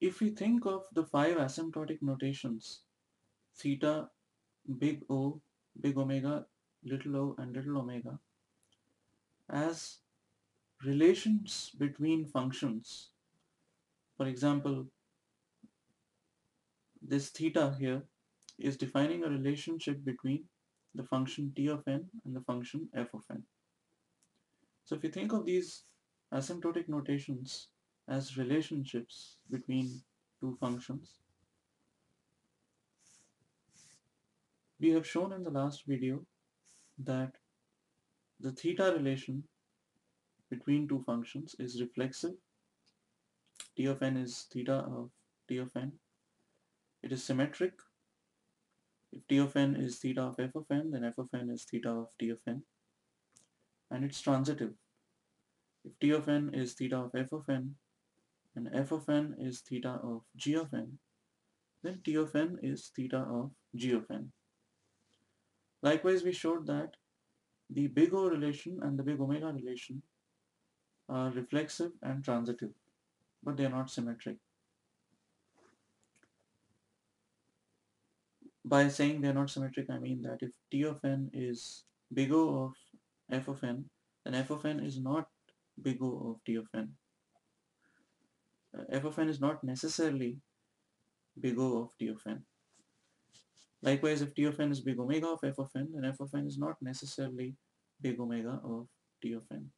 If we think of the five asymptotic notations, theta, big O, big omega, little o and little omega, as relations between functions, for example, this theta here is defining a relationship between the function t of n and the function f of n. So if you think of these asymptotic notations as relationships between two functions, we have shown in the last video that the theta relation between two functions is reflexive. T of n is theta of t of n. It is symmetric. If t of n is theta of f of n, then f of n is theta of t of n. And it's transitive. If t of n is theta of f of n, and f of n is theta of g of n, then t of n is theta of g of n. Likewise, we showed that the big O relation and the big omega relation are reflexive and transitive, but they are not symmetric. By saying they are not symmetric, I mean that if t of n is big O of f of n, then f of n is not big O of t of n. F of n is not necessarily big O of t of n. Likewise, if t of n is big omega of f of n, then f of n is not necessarily big omega of t of n.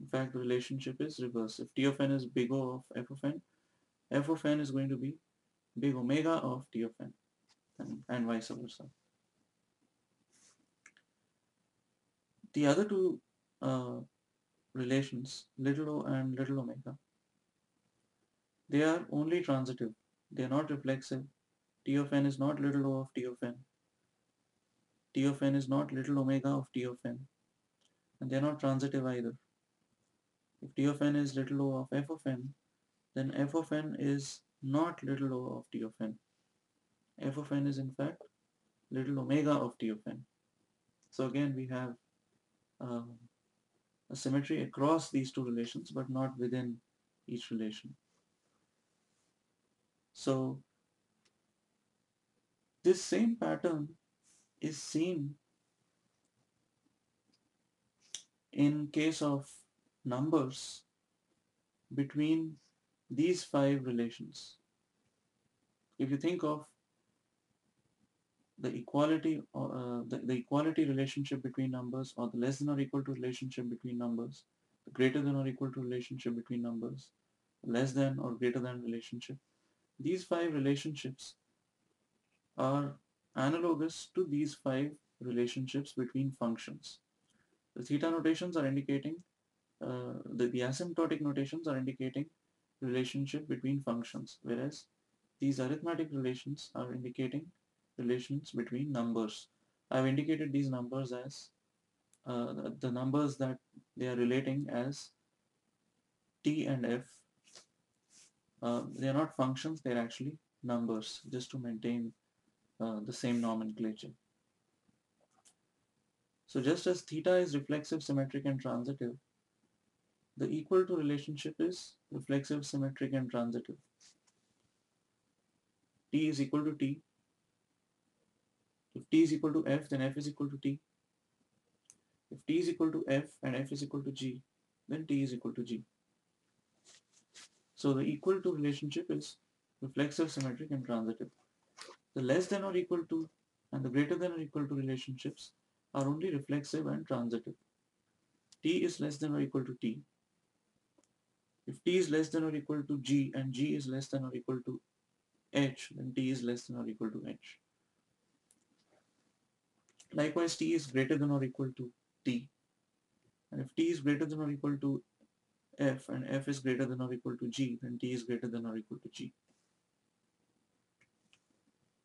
In fact, the relationship is reverse. If t of n is big O of f of n is going to be big omega of t of n, and vice versa. The other two relations, little o and little omega, they are only transitive. They are not reflexive. T of n is not little o of t of n. T of n is not little omega of t of n. And they are not transitive either. If t of n is little o of f of n, then f of n is not little o of t of n. F of n is in fact little omega of t of n. So again we have a symmetry across these two relations, but not within each relation. So this same pattern is seen in case of numbers between these five relations. If you think of the equality or the equality relationship between numbers, or the less than or equal to relationship between numbers, the greater than or equal to relationship between numbers, less than or greater than relationship, these five relationships are analogous to these five relationships between functions. The theta notations are indicating the asymptotic notations are indicating relationship between functions, whereas these arithmetic relations are indicating relations between numbers. I've indicated these numbers as the numbers that they are relating as t and f. They are not functions, they are actually numbers, just to maintain the same nomenclature. So just as theta is reflexive, symmetric and transitive, the equal to relationship is reflexive, symmetric and transitive. T is equal to t. If t is equal to f, then f is equal to t. If t is equal to f and f is equal to g, then t is equal to g. So the equal to relationship is reflexive, symmetric and transitive. The less than or equal to and the greater than or equal to relationships are only reflexive and transitive. T is less than or equal to t. If t is less than or equal to g and g is less than or equal to h, then t is less than or equal to h. Likewise, t is greater than or equal to t, and if t is greater than or equal to f and f is greater than or equal to g, then t is greater than or equal to g.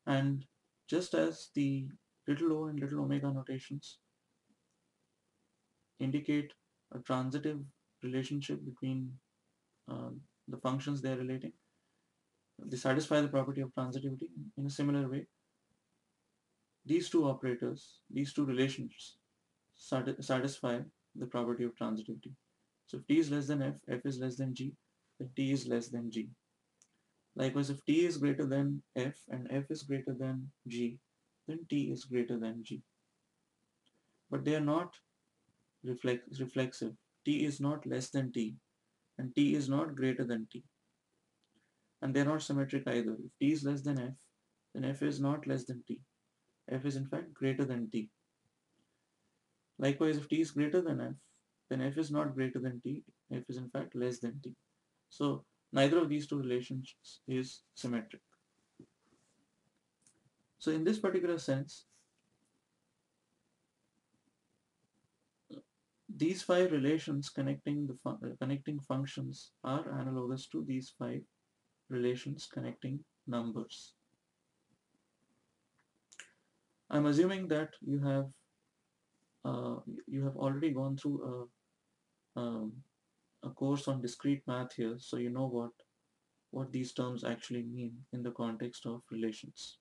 And just as the little o and little omega notations indicate a transitive relationship between the functions they are relating, they satisfy the property of transitivity. In a similar way, these two operators, these two relations satisfy the property of transitivity. So if t is less than f, f is less than g, then t is less than g. Likewise, if t is greater than f and f is greater than g, then t is greater than g. But they are not reflexive. T is not less than t and t is not greater than t. And they are not symmetric either. If t is less than f, then f is not less than t. F is in fact greater than t. Likewise, if t is greater than f, then f is not greater than t. F is in fact less than t. So neither of these two relationships is symmetric. So in this particular sense, these five relations connecting the connecting functions are analogous to these five relations connecting numbers. I'm assuming that you have already gone through a course on discrete math here, so you know what these terms actually mean in the context of relations.